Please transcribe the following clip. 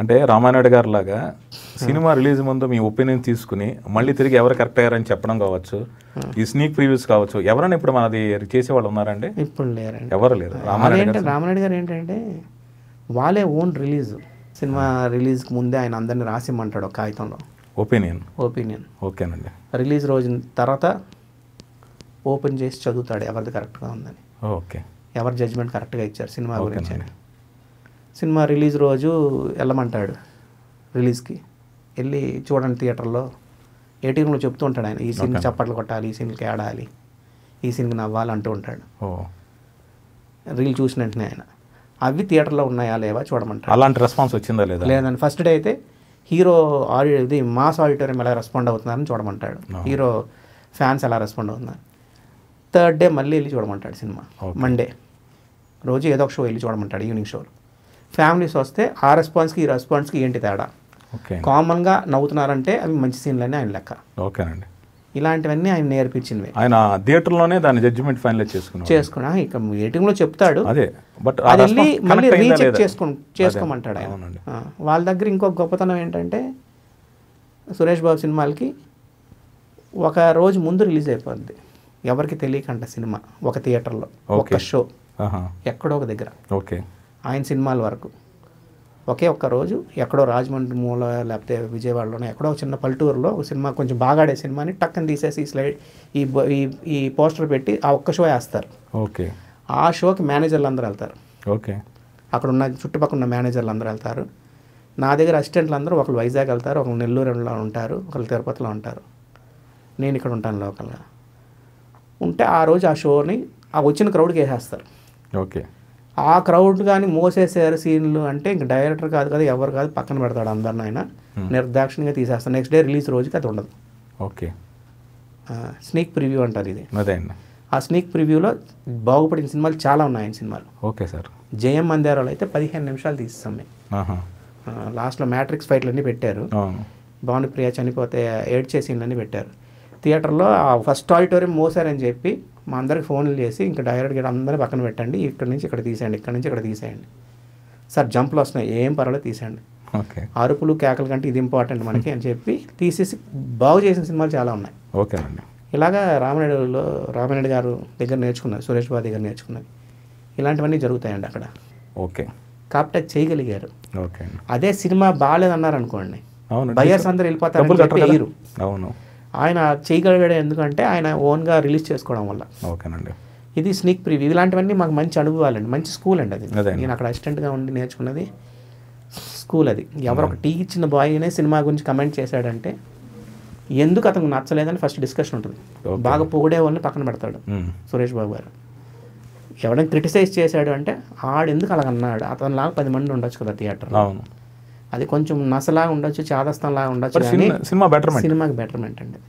అంటే రామానాయుడు గారు లాగా సినిమా రిలీజ్ ముందు మీ ఒపీనియన్ తీసుకుని మళ్ళీ తిరిగి ఎవరు కరెక్ట్ అయ్యారని చెప్పడం కావచ్చు, ఈ స్నీక్ ప్రివ్యూస్ కావచ్చు, ఎవరైనా ఇప్పుడు మనది చేసేవాళ్ళు ఉన్నారండి? ఇప్పుడు లేరండి, ఎవరు లేరు. రామానాయుడు గారు ఏంటంటే వాళ్ళే ఓన్ రిలీజ్ సినిమా రిలీజ్కి ముందే ఆయన అందరినీ రాసిమ్మంటాడు కాగితంలో ఒపీనియన్. ఒపీనియన్ ఓకేనండి. రిలీజ్ రోజు తర్వాత ఓపెన్ చేసి చదువుతాడు ఎవరిది కరెక్ట్గా ఉందని, ఓకే, ఎవరి జడ్జ్మెంట్ కరెక్ట్గా ఇచ్చారు సినిమా గురించి అని. సినిమా రిలీజ్ రోజు వెళ్ళమంటాడు, రిలీజ్కి వెళ్ళి చూడండి థియేటర్లో ఏటీఎంలో చెప్తూ ఉంటాడు ఆయన, ఈ సీన్కి చప్పట్లు కొట్టాలి, ఈ సీన్కి ఏడాలి, ఈ సీన్కి నవ్వాలి అంటూ ఉంటాడు. రీల్ చూసిన వెంటనే ఆయన అవి థియేటర్లో ఉన్నాయా లేవా చూడమంటాడు. అలాంటి రెస్పాన్స్ వచ్చిందా లేదా? లేదండి. ఫస్ట్ డే అయితే హీరో ఆడియో ఇది మాస్ ఆడిటోరియం ఎలా రెస్పాండ్ అవుతున్నారని చూడమంటాడు, హీరో ఫ్యాన్స్ ఎలా రెస్పాండ్ అవుతున్నారు. థర్డ్ డే మళ్ళీ వెళ్ళి చూడమంటాడు సినిమా, మండే రోజు ఏదో ఒక షో వెళ్ళి చూడమంటాడు ఈవినింగ్ షోలో. ఫ్యామిలీస్ వస్తే ఆ రెస్పాన్స్కి ఈ రెస్పాన్స్కి ఏంటి తేడా, కామన్గా నవ్వుతున్నారంటే అవి మంచి సీన్లని ఆయన లెక్క. ఓకేనండి. ఇలాంటివన్నీ ఆయన నేర్పించినవి. ఆయన థియేటర్లోనే దాని జడ్జిమెంట్ ఫైనల్ చేసుకున్నా ఇక మీటింగ్లో చెప్తాడు, అదే బట్ మళ్ళీ రీచెక్ చేసుకోమంటాడు ఆయన. వాళ్ళ దగ్గర ఇంకొక గొప్పతనం ఏంటంటే సురేష్ బాబు సినిమాలకి ఒక రోజు ముందు రిలీజ్ అయిపోద్ది, ఎవరికి తెలియకంట సినిమా, ఒక థియేటర్లో ఒక షో ఎక్కడో ఒక దగ్గర. ఓకే. ఆయన సినిమాల వరకు ఒకే ఒక్క రోజు ఎక్కడో రాజమండ్రి మూల లేకపోతే విజయవాడలోనే ఎక్కడో చిన్న పల్లెటూరులో ఒక సినిమా కొంచెం బాగా ఆడే సినిమాని టక్కని తీసేసి ఈ స్లైడ్ ఈ ఈ పోస్టర్ పెట్టి ఆ ఒక్క షో వేస్తారు. ఓకే. ఆ షోకి మేనేజర్లు అందరూ వెళ్తారు. ఓకే. అక్కడ ఉన్న చుట్టుపక్కల ఉన్న మేనేజర్లు అందరూ వెళ్తారు. నా దగ్గర అసిస్టెంట్లు అందరూ ఒకరు వైజాగ్ వెళ్తారు, ఒకరు నెల్లూరులో ఉంటారు, ఒకరు తిరుపతిలో ఉంటారు, నేను ఇక్కడ ఉంటాను లోకల్గా. ఉంటే ఆ రోజు ఆ షోని ఆ వచ్చిన క్రౌడ్కి వేసేస్తారు. ఓకే. ఆ క్రౌడ్ కానీ మోసేసారు సీన్లు అంటే ఇంక డైరెక్టర్ కాదు కదా ఎవరు కాదు పక్కన పెడతాడు అందరిని ఆయన, నిర్దాక్షిణ్యంగా తీసేస్తాడు. నెక్స్ట్ డే రిలీజ్ రోజుకి అది ఉండదు. ఓకే. స్నీక్ ప్రివ్యూ అంటారు ఇది. ఆ స్నీక్ ప్రివ్యూలో బాగుపడిన సినిమాలు చాలా ఉన్నాయి ఆయన సినిమాలు. Okay sir. జయం మందేరాలో అయితే 15 నిమిషాలు తీస్తాం మేము. లాస్ట్లో మ్యాట్రిక్స్ ఫైట్లన్నీ పెట్టారు, భానుప్రియ చనిపోతే ఏడ్చే సీన్లన్నీ పెట్టారు. థియేటర్లో ఫస్ట్ ఆడిటోరియం మోసారని చెప్పి మా అందరికి ఫోన్లు చేసి ఇంకా డైరెక్ట్గా అందరూ పక్కన పెట్టండి, ఇక్కడ నుంచి ఇక్కడ తీసేయండి, ఇక్కడ నుంచి ఇక్కడ తీసేయండి సార్, జంప్లు వస్తున్నాయి ఏం పర్వాలేదు తీసేయండి, ఓకే, అరుపులు కేకలు కంటే ఇది ఇంపార్టెంట్ మనకి అని చెప్పి తీసేసి బాగు చేసిన సినిమాలు చాలా ఉన్నాయి. ఓకే అండి. ఇలాగా రామానాయుడు గారు దగ్గర నేర్చుకున్నారు, సురేష్ బాబు దగ్గర నేర్చుకున్నది ఇలాంటివన్నీ జరుగుతాయండి అక్కడ. ఓకే. కాబట్టి అది చేయగలిగారు. ఓకే. అదే సినిమా బాగాలేదన్నారు అనుకోండి, బయర్స్ అందరూ వెళ్ళిపోతారు. అవును. ఆయన చేయగలిగాడు ఎందుకంటే ఆయన ఓన్గా రిలీజ్ చేసుకోవడం వల్ల. ఓకేనండి. ఇది స్నీక్ ప్రివ్యూ. ఇలాంటివన్నీ మాకు మంచి అనుభవాలండి, మంచి స్కూల్ అండి అది. నేను అక్కడ అసిస్టెంట్గా ఉండి నేర్చుకున్నది స్కూల్ అది. ఎవరొక టీ ఇచ్చిన బాయ్నే సినిమా గురించి కమెంట్ చేశాడంటే ఎందుకు అతనికి నచ్చలేదని ఫస్ట్ డిస్కషన్ ఉంటుంది. బాగా పొగిడే వాళ్ళని పక్కన పెడతాడు సురేష్ బాబు గారు. ఎవడైనా క్రిటిసైజ్ చేశాడు అంటే ఆడెందుకు అలాగన్నాడు, అతనిలాగా 10 మంది ఉండొచ్చు కదా థియేటర్, అది కొంచెం నసలాగా ఉండొచ్చు, చాదస్తంలాగా ఉండొచ్చు, సినిమాకి బెటర్మెంట్ అండి.